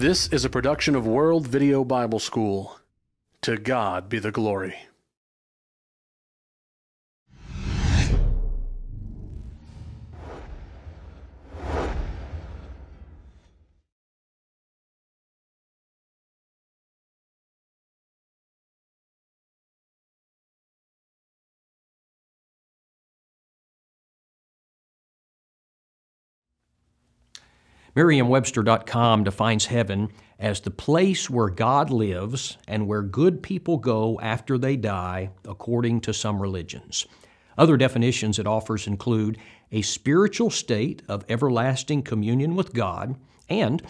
This is a production of World Video Bible School. To God be the glory. Merriam-Webster.com defines heaven as the place where God lives and where good people go after they die, according to some religions. Other definitions it offers include a spiritual state of everlasting communion with God and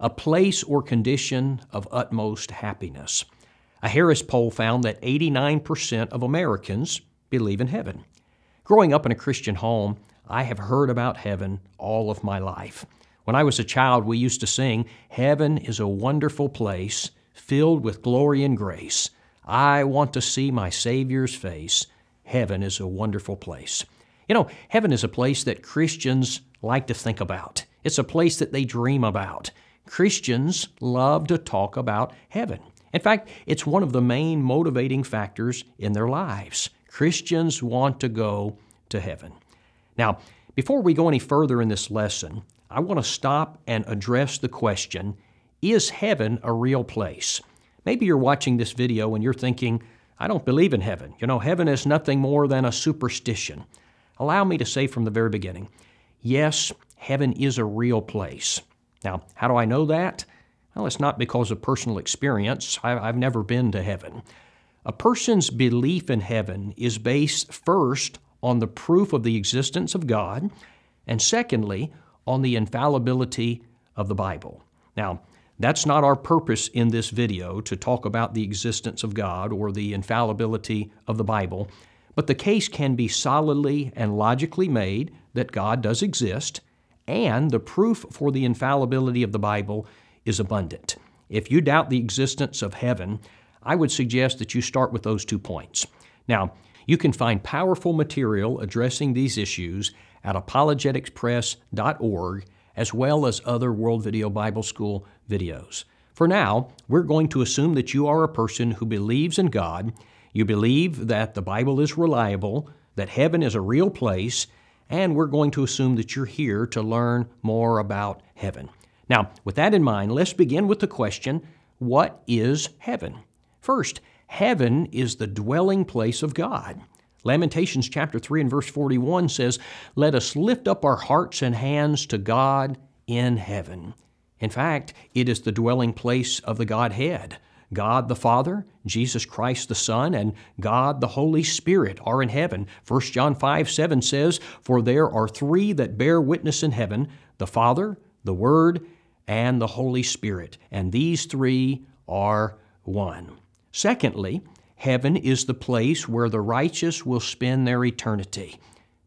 a place or condition of utmost happiness. A Harris poll found that 89% of Americans believe in heaven. Growing up in a Christian home, I have heard about heaven all of my life. When I was a child, we used to sing, "Heaven is a wonderful place, filled with glory and grace. I want to see my Savior's face. Heaven is a wonderful place." You know, heaven is a place that Christians like to think about. It's a place that they dream about. Christians love to talk about heaven. In fact, it's one of the main motivating factors in their lives. Christians want to go to heaven. Now, before we go any further in this lesson, I want to stop and address the question, is heaven a real place? Maybe you're watching this video and you're thinking, I don't believe in heaven. You know, heaven is nothing more than a superstition. Allow me to say from the very beginning, yes, heaven is a real place. Now, how do I know that? Well, it's not because of personal experience. I've never been to heaven. A person's belief in heaven is based first on the proof of the existence of God, and secondly, on the infallibility of the Bible. Now, that's not our purpose in this video, to talk about the existence of God or the infallibility of the Bible, but the case can be solidly and logically made that God does exist, and the proof for the infallibility of the Bible is abundant. If you doubt the existence of heaven, I would suggest that you start with those two points. Now, you can find powerful material addressing these issues at apologeticspress.org, as well as other World Video Bible School videos. For now, we're going to assume that you are a person who believes in God, you believe that the Bible is reliable, that heaven is a real place, and we're going to assume that you're here to learn more about heaven. Now, with that in mind, let's begin with the question, what is heaven? First, heaven is the dwelling place of God. Lamentations chapter 3 and verse 41 says, "Let us lift up our hearts and hands to God in heaven." In fact, it is the dwelling place of the Godhead. God the Father, Jesus Christ the Son, and God the Holy Spirit are in heaven. 1 John 5:7 says, "For there are three that bear witness in heaven, the Father, the Word, and the Holy Spirit, and these three are one." Secondly, heaven is the place where the righteous will spend their eternity.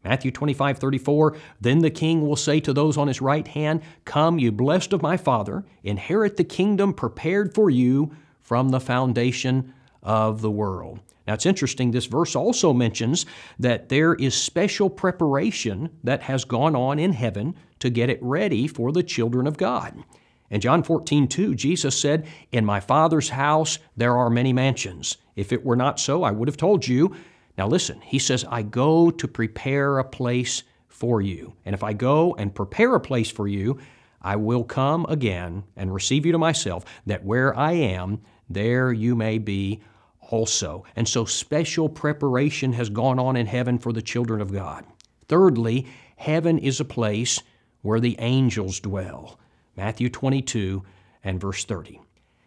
Matthew 25:34, "Then the king will say to those on his right hand, 'Come, you blessed of my Father, inherit the kingdom prepared for you from the foundation of the world.'" Now, it's interesting, this verse also mentions that there is special preparation that has gone on in heaven to get it ready for the children of God. In John 14:2, Jesus said, "In my Father's house there are many mansions. If it were not so, I would have told you." Now listen, he says, "I go to prepare a place for you. And if I go and prepare a place for you, I will come again and receive you to myself, that where I am, there you may be also." And so special preparation has gone on in heaven for the children of God. Thirdly, heaven is a place where the angels dwell. Matthew 22 and verse 30.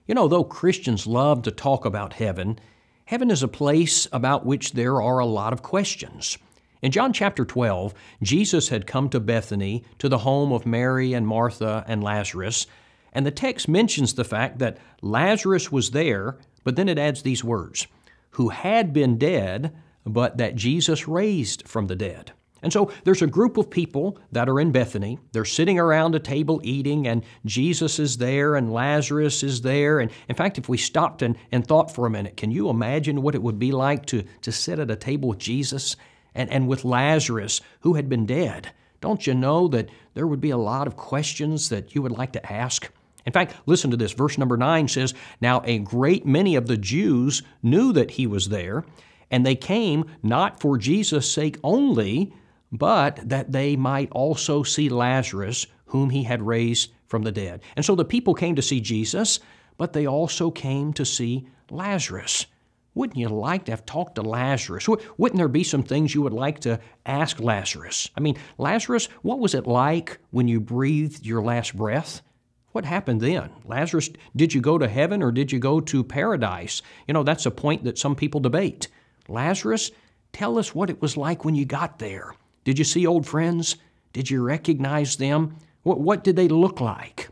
You know, though Christians love to talk about heaven, heaven is a place about which there are a lot of questions. In John chapter 12, Jesus had come to Bethany, to the home of Mary and Martha and Lazarus, and the text mentions the fact that Lazarus was there, but then it adds these words, "who had been dead, but that Jesus raised from the dead." And so there's a group of people that are in Bethany. They're sitting around a table eating, and Jesus is there, and Lazarus is there. And in fact, if we stopped and thought for a minute, can you imagine what it would be like to sit at a table with Jesus and with Lazarus, who had been dead? Don't you know that there would be a lot of questions that you would like to ask? In fact, listen to this. Verse number 9 says, "Now a great many of the Jews knew that he was there, and they came not for Jesus' sake only, but that they might also see Lazarus, whom he had raised from the dead." And so the people came to see Jesus, but they also came to see Lazarus. Wouldn't you like to have talked to Lazarus? Wouldn't there be some things you would like to ask Lazarus? I mean, Lazarus, what was it like when you breathed your last breath? What happened then? Lazarus, did you go to heaven or did you go to paradise? You know, that's a point that some people debate. Lazarus, tell us what it was like when you got there. Did you see old friends? Did you recognize them? What did they look like?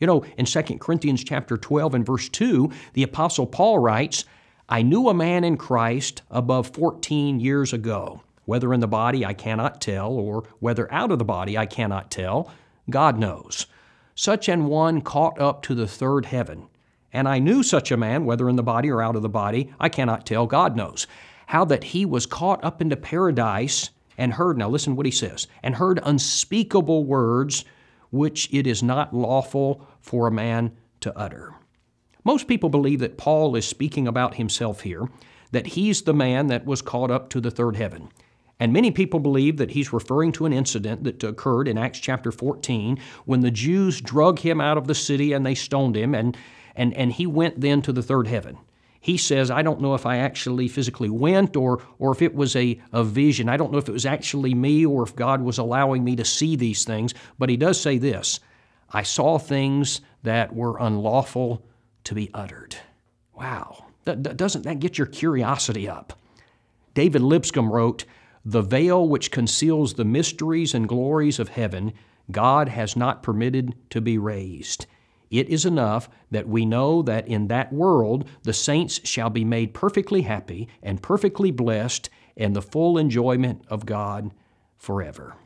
You know, in 2 Corinthians chapter 12 and verse 2, the Apostle Paul writes, "I knew a man in Christ above 14 years ago. Whether in the body I cannot tell, or whether out of the body I cannot tell, God knows. Such an one caught up to the third heaven. And I knew such a man, whether in the body or out of the body, I cannot tell, God knows. How that he was caught up into paradise and heard," now listen what he says, "and heard unspeakable words which it is not lawful for a man to utter." Most people believe that Paul is speaking about himself here, that he's the man that was caught up to the third heaven. And many people believe that he's referring to an incident that occurred in Acts chapter 14 when the Jews drug him out of the city and they stoned him, and he went then to the third heaven. He says, "I don't know if I actually physically went or if it was a vision. I don't know if it was actually me or if God was allowing me to see these things." But he does say this, "I saw things that were unlawful to be uttered." Wow. Doesn't that get your curiosity up? David Lipscomb wrote, "The veil which conceals the mysteries and glories of heaven, God has not permitted to be raised. It is enough that we know that in that world the saints shall be made perfectly happy and perfectly blessed in the full enjoyment of God forever."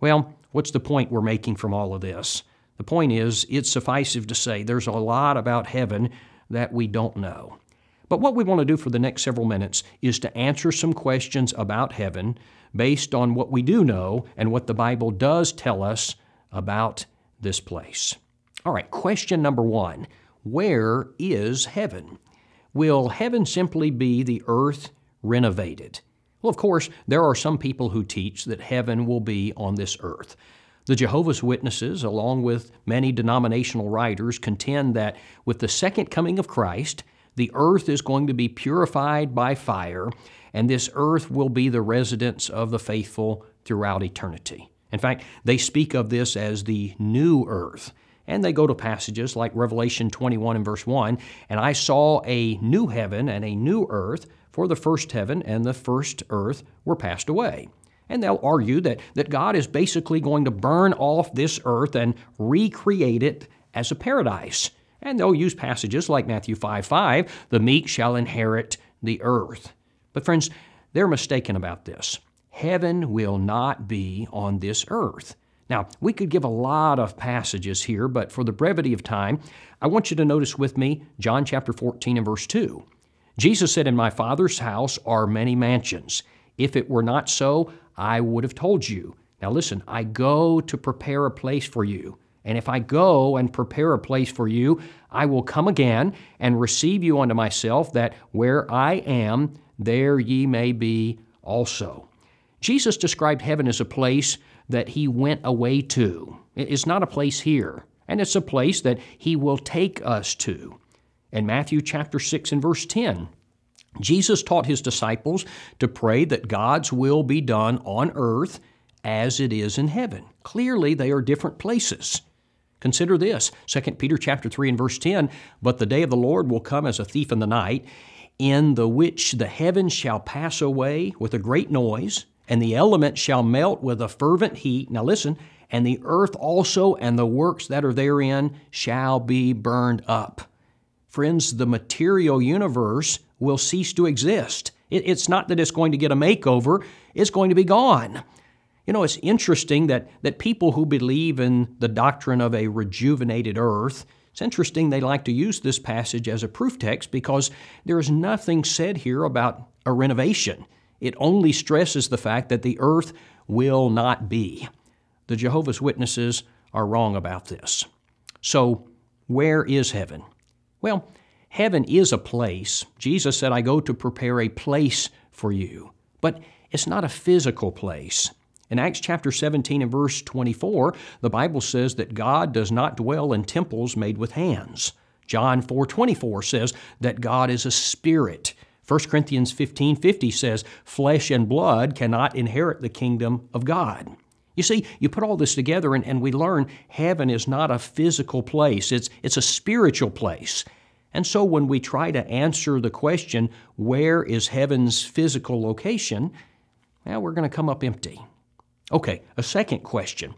Well, what's the point we're making from all of this? The point is, it's suffices to say there's a lot about heaven that we don't know. But what we want to do for the next several minutes is to answer some questions about heaven based on what we do know and what the Bible does tell us about this place. All right, question number 1, where is heaven? Will heaven simply be the earth renovated? Well, of course, there are some people who teach that heaven will be on this earth. The Jehovah's Witnesses, along with many denominational writers, contend that with the second coming of Christ, the earth is going to be purified by fire, and this earth will be the residence of the faithful throughout eternity. In fact, they speak of this as the new earth, and they go to passages like Revelation 21 and verse 1, "And I saw a new heaven and a new earth, for the first heaven and the first earth were passed away." And they'll argue that God is basically going to burn off this earth and recreate it as a paradise. And they'll use passages like Matthew 5:5, "The meek shall inherit the earth." But friends, they're mistaken about this. Heaven will not be on this earth. Now, we could give a lot of passages here, but for the brevity of time, I want you to notice with me John chapter 14 and verse 2. Jesus said, "In my Father's house are many mansions. If it were not so, I would have told you." Now listen, "I go to prepare a place for you. And if I go and prepare a place for you, I will come again and receive you unto myself, that where I am, there ye may be also." Jesus described heaven as a place that he went away to. It's not a place here, and it's a place that he will take us to. In Matthew chapter 6 and verse 10, Jesus taught his disciples to pray that God's will be done on earth as it is in heaven. Clearly, they are different places. Consider this, 2 Peter chapter 3 and verse 10, "But the day of the Lord will come as a thief in the night, in the which the heavens shall pass away with a great noise, and the elements shall melt with a fervent heat." Now listen, "And the earth also and the works that are therein shall be burned up." Friends, the material universe will cease to exist. It's not that it's going to get a makeover, it's going to be gone. You know, it's interesting that people who believe in the doctrine of a rejuvenated earth, it's interesting they like to use this passage as a proof text because there is nothing said here about a renovation. It only stresses the fact that the earth will not be. The Jehovah's Witnesses are wrong about this. So, Where is heaven? Well, heaven is a place. Jesus said, I go to prepare a place for you. But it's not a physical place. In Acts chapter 17 and verse 24, the Bible says that God does not dwell in temples made with hands. John 4:24 says that God is a spirit. 1 Corinthians 15:50 says, flesh and blood cannot inherit the kingdom of God. You see, you put all this together and we learn heaven is not a physical place. It's a spiritual place. And so when we try to answer the question, where is heaven's physical location, well, we're going to come up empty. Okay, a second question.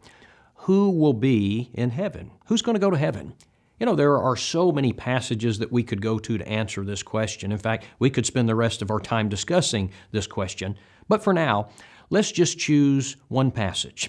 Who will be in heaven? Who's going to go to heaven? You know, there are so many passages that we could go to answer this question. In fact, we could spend the rest of our time discussing this question. But for now, let's just choose one passage.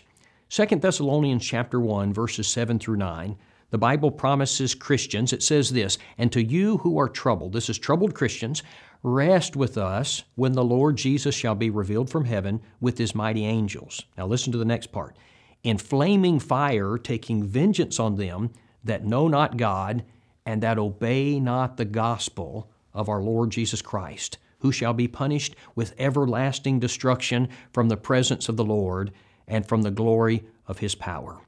2 Thessalonians chapter 1, verses 7 through 9, the Bible promises Christians, it says this, and to you who are troubled, this is troubled Christians, rest with us when the Lord Jesus shall be revealed from heaven with his mighty angels. Now listen to the next part. In flaming fire, taking vengeance on them that know not God and that obey not the gospel of our Lord Jesus Christ, who shall be punished with everlasting destruction from the presence of the Lord and from the glory of his power.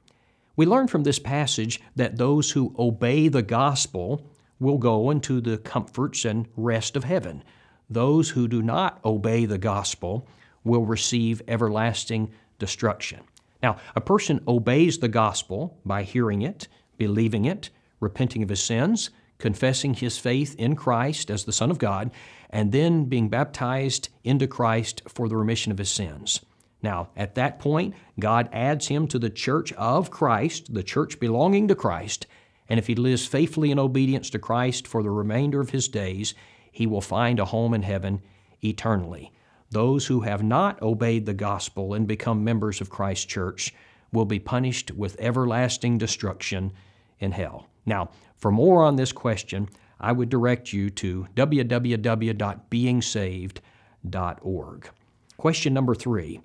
We learn from this passage that those who obey the gospel will go into the comforts and rest of heaven. Those who do not obey the gospel will receive everlasting destruction. Now, a person obeys the gospel by hearing it, believing it, repenting of his sins, confessing his faith in Christ as the Son of God, and then being baptized into Christ for the remission of his sins. Now, at that point, God adds him to the church of Christ, the church belonging to Christ, and if he lives faithfully in obedience to Christ for the remainder of his days, he will find a home in heaven eternally. Those who have not obeyed the gospel and become members of Christ's church will be punished with everlasting destruction in hell. Now, for more on this question, I would direct you to www.beingsaved.org. Question number 3,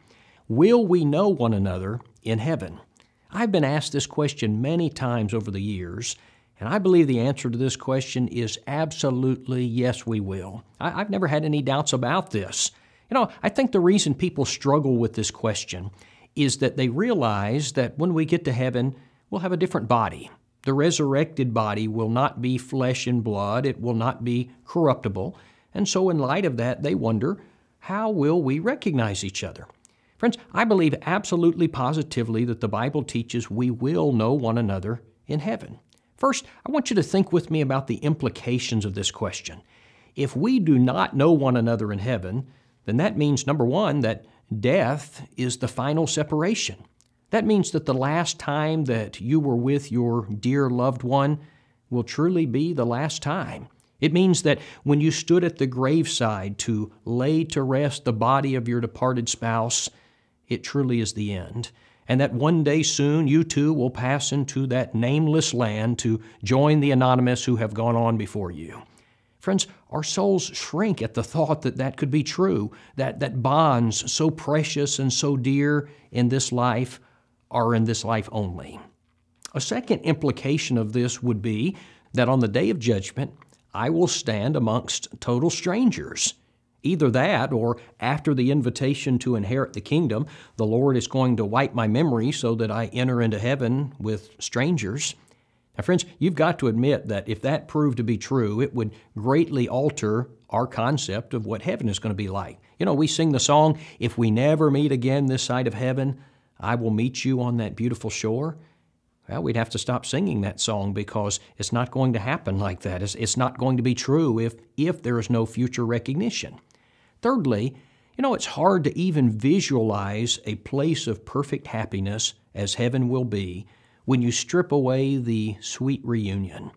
will we know one another in heaven? I've been asked this question many times over the years, and I believe the answer to this question is absolutely yes, we will. I've never had any doubts about this. You know, I think the reason people struggle with this question is that they realize that when we get to heaven, we'll have a different body. The resurrected body will not be flesh and blood. It will not be corruptible. And so in light of that, they wonder, how will we recognize each other? Friends, I believe absolutely positively that the Bible teaches we will know one another in heaven. First, I want you to think with me about the implications of this question. If we do not know one another in heaven, then that means, number one, that death is the final separation. That means that the last time that you were with your dear loved one will truly be the last time. It means that when you stood at the graveside to lay to rest the body of your departed spouse, it truly is the end. And that one day soon you too will pass into that nameless land to join the anonymous who have gone on before you. Friends, our souls shrink at the thought that that could be true, that bonds so precious and so dear in this life are in this life only. A second implication of this would be that on the day of judgment, I will stand amongst total strangers. Either that or after the invitation to inherit the kingdom, the Lord is going to wipe my memory so that I enter into heaven with strangers. Now, friends, you've got to admit that if that proved to be true, it would greatly alter our concept of what heaven is going to be like. You know, we sing the song, if we never meet again this side of heaven, I will meet you on that beautiful shore. Well, we'd have to stop singing that song because it's not going to happen like that. It's not going to be true if there is no future recognition. Thirdly, you know, it's hard to even visualize a place of perfect happiness as heaven will be when you strip away the sweet reunion.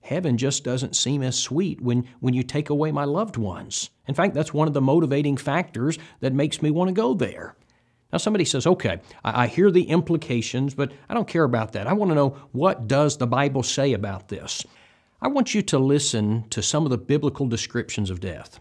Heaven just doesn't seem as sweet when you take away my loved ones. In fact, that's one of the motivating factors that makes me want to go there. Now, somebody says, okay, I hear the implications, but I don't care about that. I want to know, what does the Bible say about this? I want you to listen to some of the biblical descriptions of death.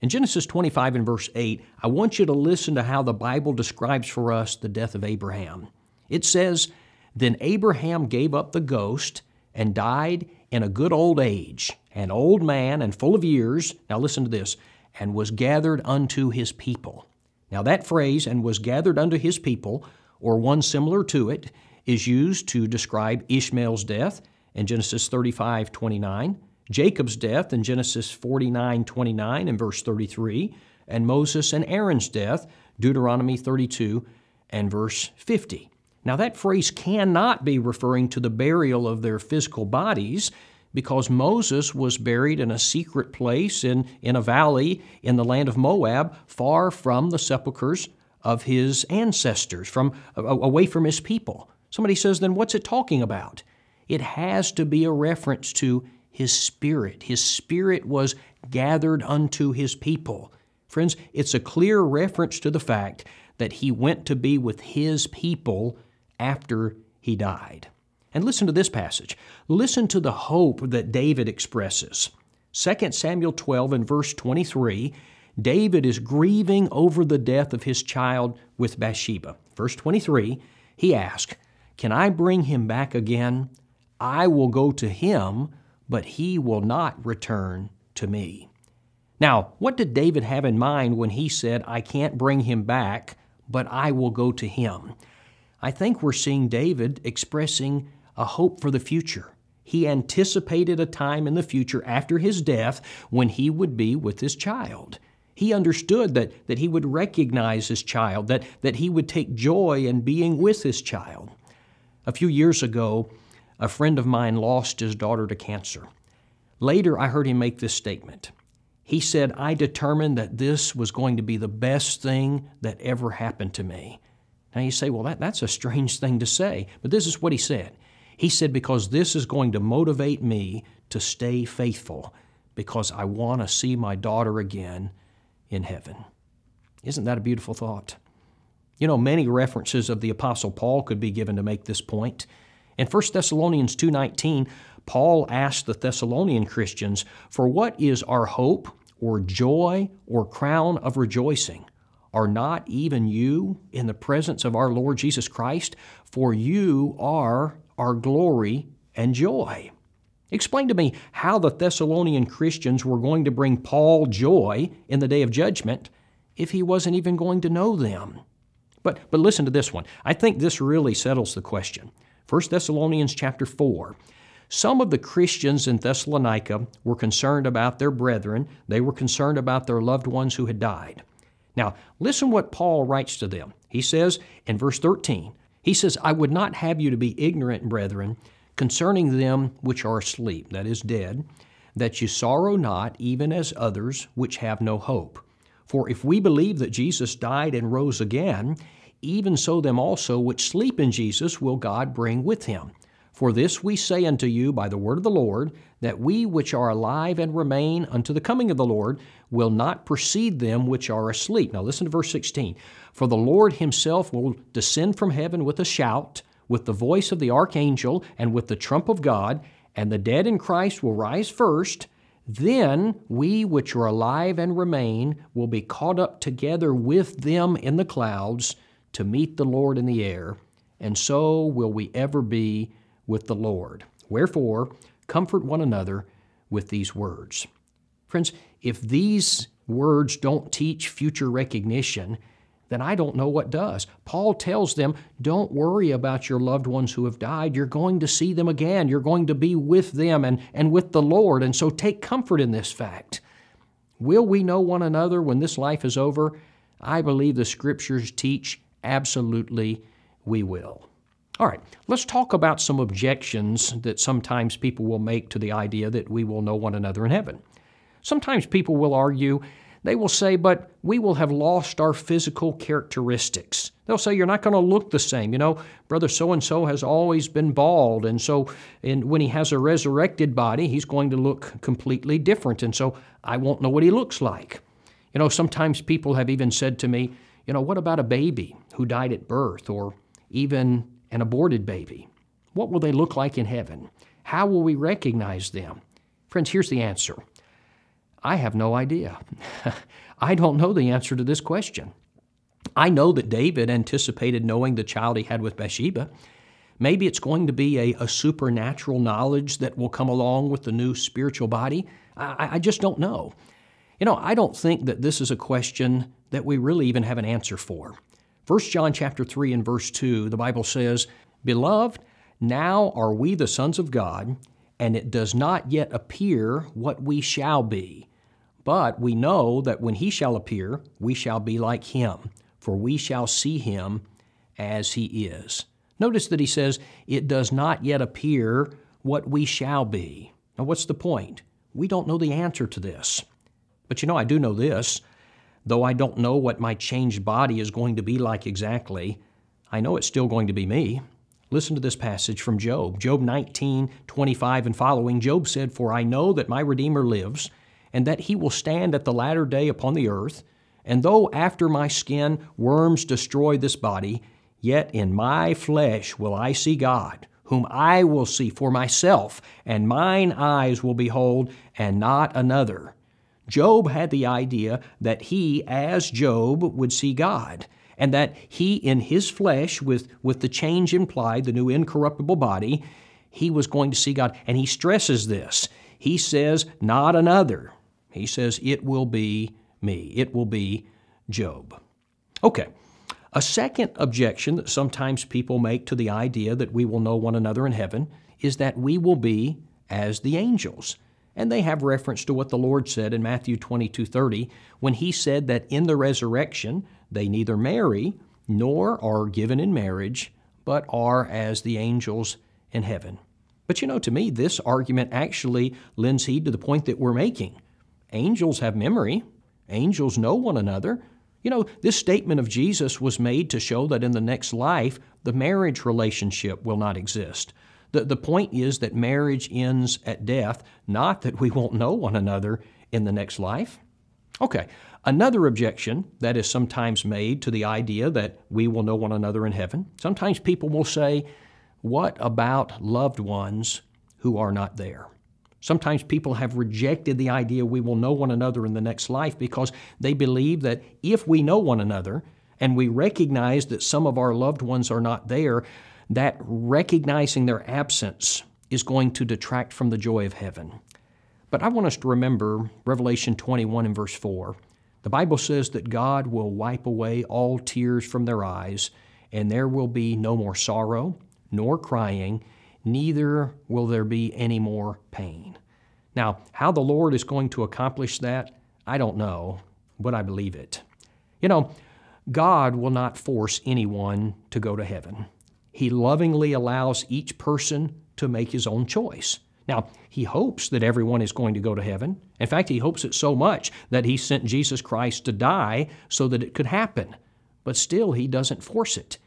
In Genesis 25 and verse 8, I want you to listen to how the Bible describes for us the death of Abraham. It says, then Abraham gave up the ghost and died, in a good old age, an old man and full of years, now listen to this, and was gathered unto his people. Now that phrase, and was gathered unto his people, or one similar to it, is used to describe Ishmael's death in Genesis 35:29, Jacob's death in Genesis 49:29 and verse 33, and Moses and Aaron's death, Deuteronomy 32 and verse 50. Now that phrase cannot be referring to the burial of their physical bodies, because Moses was buried in a secret place in a valley in the land of Moab, far from the sepulchres of his ancestors, away from his people. Somebody says, then what's it talking about? It has to be a reference to his spirit. His spirit was gathered unto his people. Friends, it's a clear reference to the fact that he went to be with his people after he died. And listen to this passage. Listen to the hope that David expresses. 2 Samuel 12 and verse 23, David is grieving over the death of his child with Bathsheba. Verse 23, he asks, "Can I bring him back again? I will go to him, but he will not return to me." Now, what did David have in mind when he said, "I can't bring him back, but I will go to him"? I think we're seeing David expressing a hope for the future. He anticipated a time in the future after his death when he would be with his child. He understood that he would recognize his child, that he would take joy in being with his child. A few years ago, a friend of mine lost his daughter to cancer. Later, I heard him make this statement. He said, "I determined that this was going to be the best thing that ever happened to me." Now you say, well, that's a strange thing to say, but this is what he said. He said, "Because this is going to motivate me to stay faithful, because I want to see my daughter again in heaven." Isn't that a beautiful thought? You know, many references of the Apostle Paul could be given to make this point. In 1 Thessalonians 2:19, Paul asked the Thessalonian Christians, "For what is our hope or joy or crown of rejoicing? Are not even you in the presence of our Lord Jesus Christ? For you are our glory and joy." Explain to me how the Thessalonian Christians were going to bring Paul joy in the day of judgment if he wasn't even going to know them. But listen to this one. I think this really settles the question. 1 Thessalonians chapter 4. Some of the Christians in Thessalonica were concerned about their brethren. They were concerned about their loved ones who had died. Now, listen what Paul writes to them. He says in verse 13, he says, "I would not have you to be ignorant, brethren, concerning them which are asleep," that is dead, "that you sorrow not, even as others which have no hope. For if we believe that Jesus died and rose again, even so them also which sleep in Jesus will God bring with him. For this we say unto you by the word of the Lord, that we which are alive and remain unto the coming of the Lord will not precede them which are asleep." Now listen to verse 16. "For the Lord himself will descend from heaven with a shout, with the voice of the archangel, and with the trump of God, and the dead in Christ will rise first. Then we which are alive and remain will be caught up together with them in the clouds to meet the Lord in the air, and so will we ever be with the Lord. Wherefore, comfort one another with these words." Friends, if these words don't teach future recognition, then I don't know what does. Paul tells them, don't worry about your loved ones who have died. You're going to see them again. You're going to be with them and with the Lord, and so take comfort in this fact. Will we know one another when this life is over? I believe the Scriptures teach absolutely we will. All right, let's talk about some objections that sometimes people will make to the idea that we will know one another in heaven. Sometimes people will argue, they will say, but we will have lost our physical characteristics. They'll say, you're not going to look the same. You know, brother so-and-so has always been bald, and so when he has a resurrected body, he's going to look completely different, and so I won't know what he looks like. You know, sometimes people have even said to me, you know, what about a baby who died at birth, or even an aborted baby? What will they look like in heaven? How will we recognize them? Friends, here's the answer. I have no idea. I don't know the answer to this question. I know that David anticipated knowing the child he had with Bathsheba, Maybe it's going to be a supernatural knowledge that will come along with the new spiritual body. I just don't know. You know, I don't think that this is a question that we really even have an answer for. 1 John chapter 3 and verse 2, the Bible says, "Beloved, now are we the sons of God, and it does not yet appear what we shall be. But we know that when He shall appear, we shall be like Him, for we shall see Him as He is." Notice that he says, it does not yet appear what we shall be. Now, what's the point? We don't know the answer to this. But you know, I do know this. Though I don't know what my changed body is going to be like exactly, I know it's still going to be me. Listen to this passage from Job. Job 19:25 and following, Job said, "For I know that my Redeemer lives, and that he will stand at the latter day upon the earth. And though after my skin worms destroy this body, yet in my flesh will I see God, whom I will see for myself, and mine eyes will behold, and not another." Job had the idea that he, as Job, would see God, and that he, in his flesh, with the change implied, the new incorruptible body, he was going to see God. And he stresses this. He says, not another. He says, it will be me. It will be Job. Okay. A second objection that sometimes people make to the idea that we will know one another in heaven is that we will be as the angels. And they have reference to what the Lord said in Matthew 22:30, when He said that in the resurrection they neither marry nor are given in marriage, but are as the angels in heaven. But you know, to me, this argument actually lends heed to the point that we're making. Angels have memory. Angels know one another. You know, this statement of Jesus was made to show that in the next life, the marriage relationship will not exist. The point is that marriage ends at death, not that we won't know one another in the next life. Okay, another objection that is sometimes made to the idea that we will know one another in heaven. Sometimes people will say, what about loved ones who are not there? Sometimes people have rejected the idea we will know one another in the next life because they believe that if we know one another and we recognize that some of our loved ones are not there, that recognizing their absence is going to detract from the joy of heaven. But I want us to remember Revelation 21 and verse 4. The Bible says that God will wipe away all tears from their eyes, and there will be no more sorrow, nor crying, neither will there be any more pain. Now, how the Lord is going to accomplish that, I don't know, but I believe it. You know, God will not force anyone to go to heaven. He lovingly allows each person to make his own choice. Now, He hopes that everyone is going to go to heaven. In fact, He hopes it so much that He sent Jesus Christ to die so that it could happen. But still, He doesn't force it.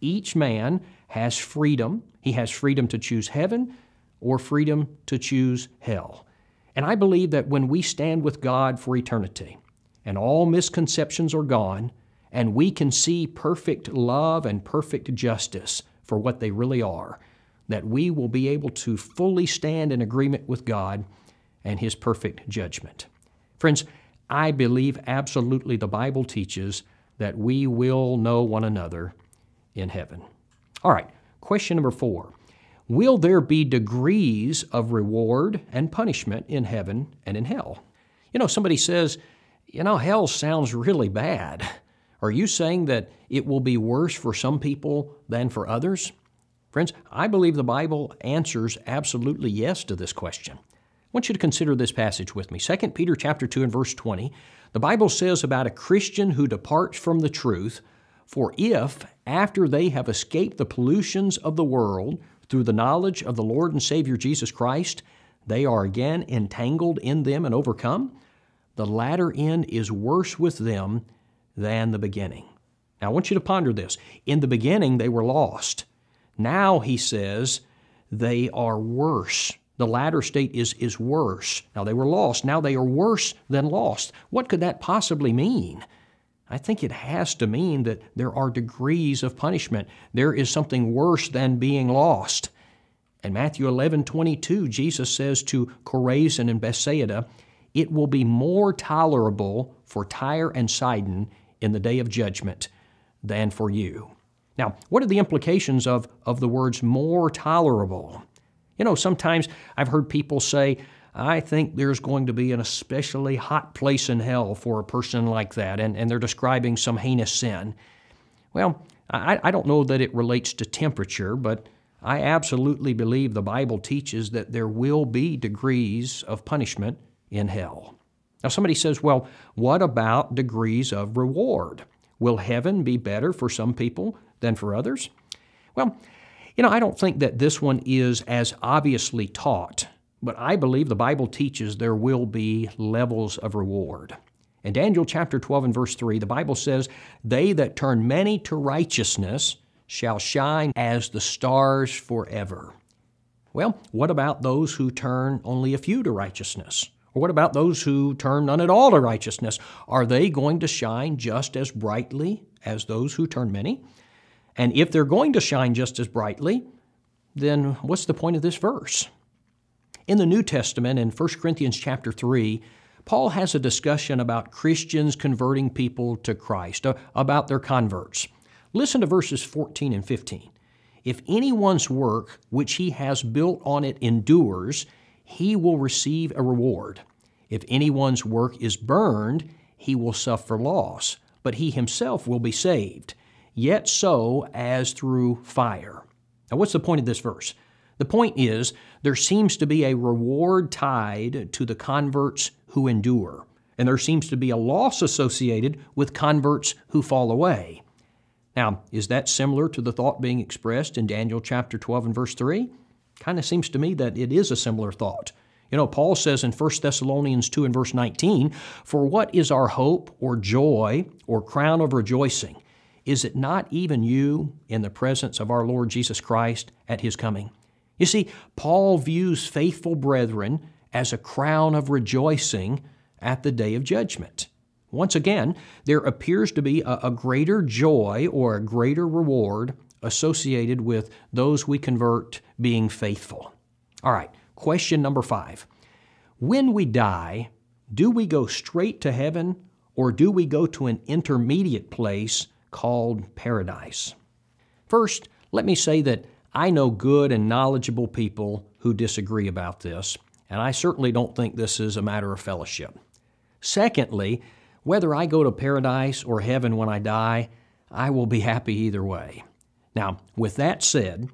Each man has freedom. He has freedom to choose heaven or freedom to choose hell. And I believe that when we stand with God for eternity and all misconceptions are gone and we can see perfect love and perfect justice for what they really are, that we will be able to fully stand in agreement with God and His perfect judgment. Friends, I believe absolutely the Bible teaches that we will know one another in heaven. All right, question number 4. Will there be degrees of reward and punishment in heaven and in hell? You know, somebody says, you know, hell sounds really bad. Are you saying that it will be worse for some people than for others? Friends, I believe the Bible answers absolutely yes to this question. I want you to consider this passage with me. 2 Peter chapter 2 and verse 20. The Bible says about a Christian who departs from the truth, "For if, after they have escaped the pollutions of the world through the knowledge of the Lord and Savior Jesus Christ, they are again entangled in them and overcome, the latter end is worse with them than the beginning." Now, I want you to ponder this. In the beginning, they were lost. Now, he says, they are worse. The latter state is worse. Now, they were lost. Now, they are worse than lost. What could that possibly mean? I think it has to mean that there are degrees of punishment. There is something worse than being lost. In Matthew 11:22, Jesus says to Chorazin and Bethsaida, "It will be more tolerable for Tyre and Sidon in the day of judgment than for you." Now, what are the implications of the words more tolerable? You know, sometimes I've heard people say, I think there's going to be an especially hot place in hell for a person like that, and they're describing some heinous sin. Well, I don't know that it relates to temperature, but I absolutely believe the Bible teaches that there will be degrees of punishment in hell. Now, somebody says, well, what about degrees of reward? Will heaven be better for some people than for others? Well, you know, I don't think that this one is as obviously taught, but I believe the Bible teaches there will be levels of reward. In Daniel chapter 12 and verse 3, the Bible says, "They that turn many to righteousness shall shine as the stars forever." Well, what about those who turn only a few to righteousness? Or what about those who turn none at all to righteousness? Are they going to shine just as brightly as those who turn many? And if they're going to shine just as brightly, then what's the point of this verse? In the New Testament, in 1 Corinthians chapter 3, Paul has a discussion about Christians converting people to Christ, about their converts. Listen to verses 14 and 15. If anyone's work which he has built on it endures, he will receive a reward. If anyone's work is burned, he will suffer loss, but he himself will be saved, yet so as through fire. Now, what's the point of this verse? The point is, there seems to be a reward tied to the converts who endure, and there seems to be a loss associated with converts who fall away. Now, is that similar to the thought being expressed in Daniel chapter 12 and verse 3? Kind of seems to me that it is a similar thought. You know, Paul says in 1 Thessalonians 2 and verse 19, "For what is our hope or joy or crown of rejoicing? Is it not even you in the presence of our Lord Jesus Christ at His coming?" You see, Paul views faithful brethren as a crown of rejoicing at the day of judgment. Once again, there appears to be a greater joy or a greater reward associated with those we convert being faithful. All right, question number 5. When we die, do we go straight to heaven or do we go to an intermediate place called paradise? First, let me say that I know good and knowledgeable people who disagree about this, and I certainly don't think this is a matter of fellowship. Secondly, whether I go to paradise or heaven when I die, I will be happy either way. Now, with that said,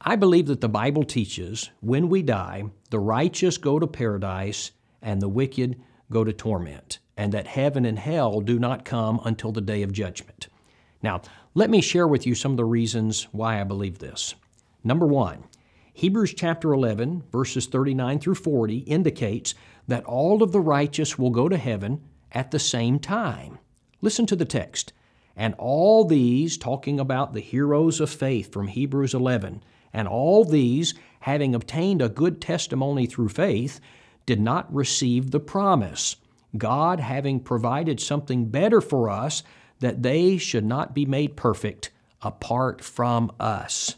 I believe that the Bible teaches when we die, the righteous go to paradise and the wicked go to torment, and that heaven and hell do not come until the day of judgment. Now, let me share with you some of the reasons why I believe this. Number 1, Hebrews chapter 11, verses 39 through 40 indicates that all of the righteous will go to heaven at the same time. Listen to the text. And all these, talking about the heroes of faith from Hebrews 11, and all these, having obtained a good testimony through faith, did not receive the promise, God having provided something better for us, that they should not be made perfect apart from us.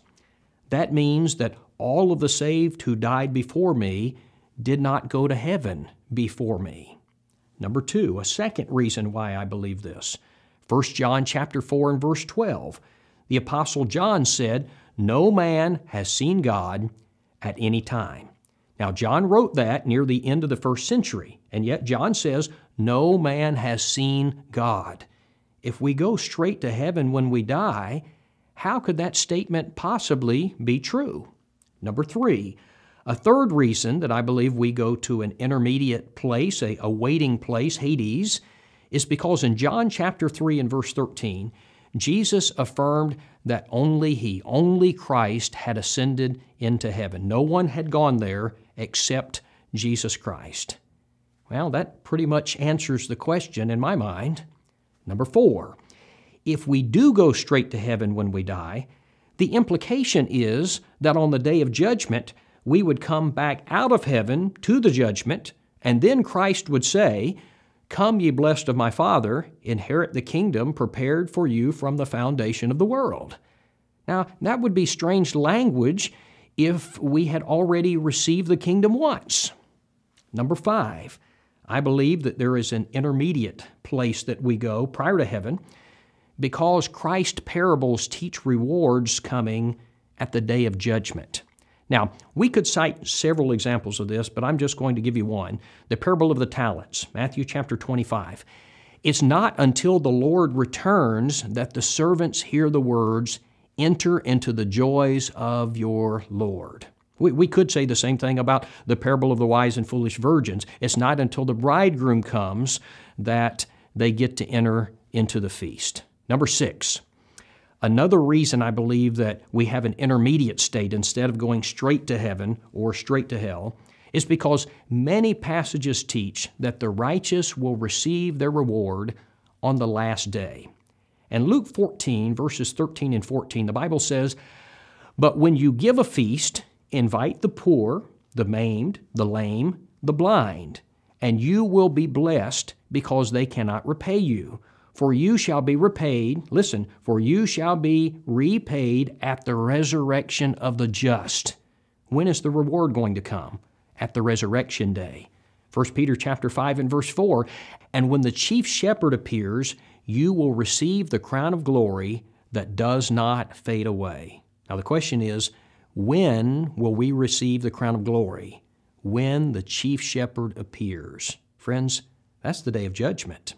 That means that all of the saved who died before me did not go to heaven before me. Number 2, a second reason why I believe this. 1 John chapter 4 and verse 12, the Apostle John said, "No man has seen God at any time." Now, John wrote that near the end of the first century, and yet John says, "No man has seen God." If we go straight to heaven when we die, how could that statement possibly be true? Number 3, a third reason that I believe we go to an intermediate place, a waiting place, Hades, is because in John chapter 3 and verse 13, Jesus affirmed that only Christ had ascended into heaven. No one had gone there except Jesus Christ. Well, that pretty much answers the question in my mind. Number 4, if we do go straight to heaven when we die, the implication is that on the day of judgment, we would come back out of heaven to the judgment, and then Christ would say, "Come, ye blessed of my Father, inherit the kingdom prepared for you from the foundation of the world." Now, that would be strange language if we had already received the kingdom once. Number 5, I believe that there is an intermediate place that we go prior to heaven. because Christ's parables teach rewards coming at the day of judgment. Now, we could cite several examples of this, but I'm just going to give you one. The parable of the talents, Matthew chapter 25. It's not until the Lord returns that the servants hear the words, "Enter into the joys of your Lord." We could say the same thing about the parable of the wise and foolish virgins. It's not until the bridegroom comes that they get to enter into the feast. Number 6, another reason I believe that we have an intermediate state instead of going straight to heaven or straight to hell is because many passages teach that the righteous will receive their reward on the last day. And Luke 14, verses 13 and 14, the Bible says, "But when you give a feast, invite the poor, the maimed, the lame, the blind, and you will be blessed because they cannot repay you. For you shall be repaid," listen, "for you shall be repaid at the resurrection of the just." When is the reward going to come? At the resurrection day. 1 Peter chapter 5 and verse 4, "And when the chief shepherd appears, you will receive the crown of glory that does not fade away." Now the question is, when will we receive the crown of glory? When the chief shepherd appears. Friends, that's the day of judgment.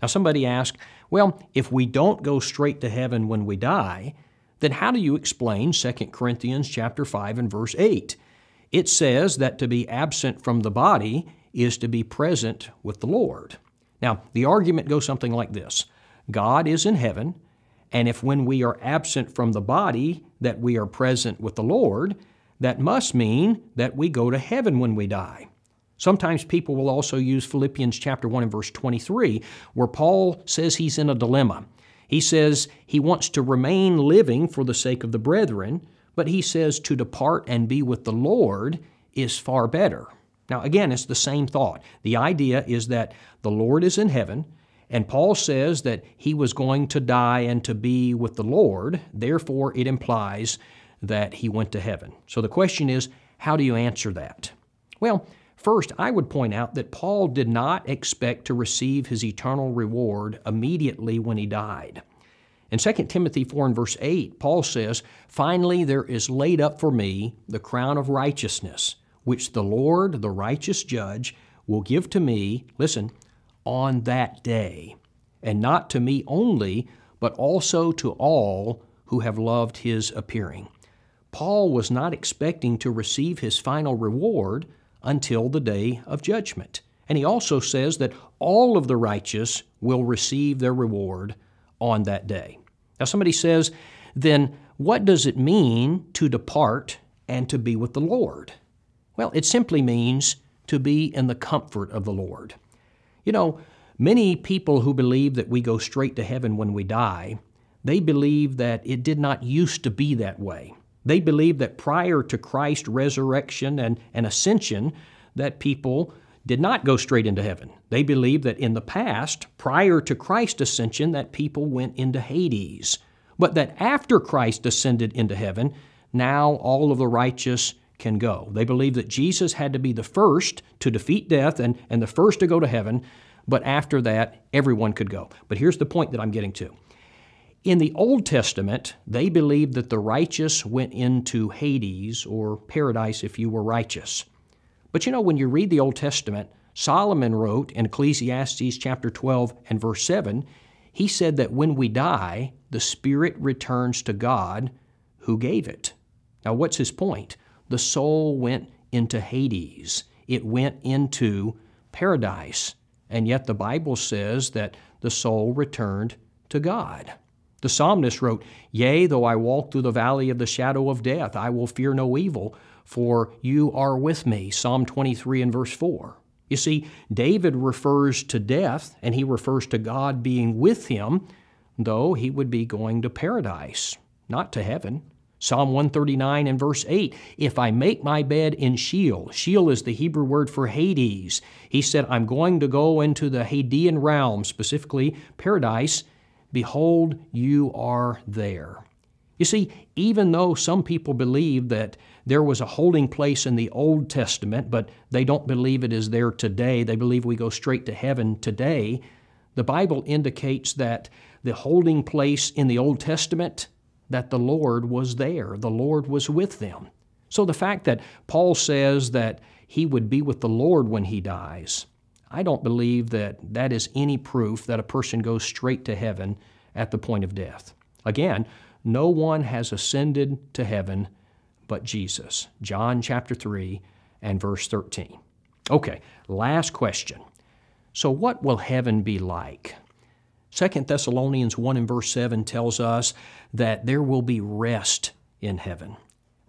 Now somebody asked, well, if we don't go straight to heaven when we die, then how do you explain 2 Corinthians chapter 5 and verse 8? It says that to be absent from the body is to be present with the Lord. Now, the argument goes something like this. God is in heaven, and if when we are absent from the body that we are present with the Lord, that must mean that we go to heaven when we die. Sometimes people will also use Philippians chapter 1 and verse 23, where Paul says he's in a dilemma. He says he wants to remain living for the sake of the brethren, but he says to depart and be with the Lord is far better. Now again, it's the same thought. The idea is that the Lord is in heaven, and Paul says that he was going to die and to be with the Lord, therefore it implies that he went to heaven. So the question is, how do you answer that? Well, first, I would point out that Paul did not expect to receive his eternal reward immediately when he died. In 2 Timothy 4 and verse 8, Paul says, "Finally, there is laid up for me the crown of righteousness, which the Lord, the righteous judge, will give to me," listen, "on that day, and not to me only, but also to all who have loved his appearing." Paul was not expecting to receive his final reward until the day of judgment. And he also says that all of the righteous will receive their reward on that day. Now somebody says, then what does it mean to depart and to be with the Lord? Well, it simply means to be in the comfort of the Lord. You know, many people who believe that we go straight to heaven when we die, they believe that it did not used to be that way. They believe that prior to Christ's resurrection and ascension, that people did not go straight into heaven. They believe that in the past, prior to Christ's ascension, that people went into Hades, but that after Christ ascended into heaven, now all of the righteous can go. They believe that Jesus had to be the first to defeat death and the first to go to heaven, but after that, everyone could go. But here's the point that I'm getting to. In the Old Testament, they believed that the righteous went into Hades, or paradise if you were righteous. But you know, when you read the Old Testament, Solomon wrote in Ecclesiastes chapter 12 and verse 7, he said that when we die, the spirit returns to God who gave it. Now what's his point? The soul went into Hades. It went into paradise. And yet the Bible says that the soul returned to God. The psalmist wrote, "Yea, though I walk through the valley of the shadow of death, I will fear no evil, for you are with me." Psalm 23 and verse 4. You see, David refers to death, and he refers to God being with him, though he would be going to paradise, not to heaven. Psalm 139 and verse 8, "If I make my bed in Sheol," Sheol is the Hebrew word for Hades. He said, "I'm going to go into the Hadean realm," specifically paradise, "behold, you are there." You see, even though some people believe that there was a holding place in the Old Testament, but they don't believe it is there today, they believe we go straight to heaven today, the Bible indicates that the holding place in the Old Testament that the Lord was there. The Lord was with them. So the fact that Paul says that he would be with the Lord when he dies, I don't believe that that is any proof that a person goes straight to heaven at the point of death. Again, no one has ascended to heaven but Jesus. John chapter 3 and verse 13. Okay, last question. So what will heaven be like? 2 Thessalonians 1 and verse 7 tells us that there will be rest in heaven.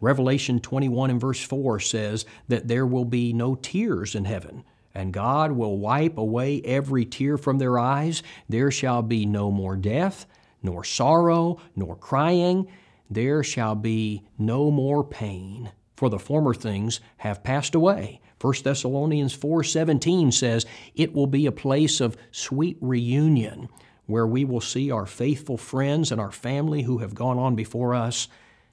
Revelation 21 and verse 4 says that there will be no tears in heaven, and God will wipe away every tear from their eyes. There shall be no more death, nor sorrow, nor crying. There shall be no more pain, for the former things have passed away. 1 Thessalonians 4:17 says, it will be a place of sweet reunion where we will see our faithful friends and our family who have gone on before us.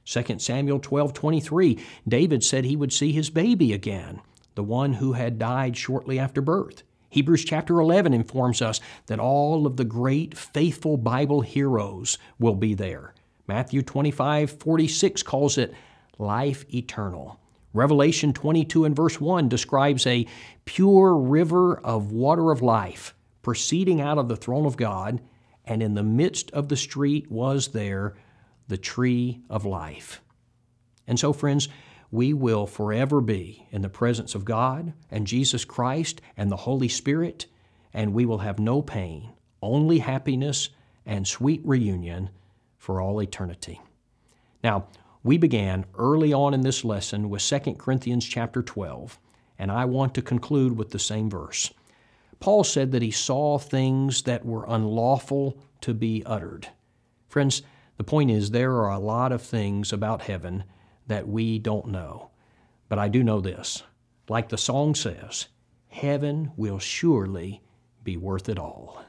2 Samuel 12:23, David said he would see his baby again, the one who had died shortly after birth. Hebrews chapter 11 informs us that all of the great faithful Bible heroes will be there. Matthew 25:46 calls it life eternal. Revelation 22 and verse 1 describes a pure river of water of life proceeding out of the throne of God, and in the midst of the street was there the tree of life. And so, friends, we will forever be in the presence of God and Jesus Christ and the Holy Spirit, and we will have no pain, only happiness and sweet reunion for all eternity. Now, we began early on in this lesson with 2 Corinthians chapter 12, and I want to conclude with the same verse. Paul said that he saw things that were unlawful to be uttered. Friends, the point is there are a lot of things about heaven that we don't know. But I do know this. Like the song says, heaven will surely be worth it all.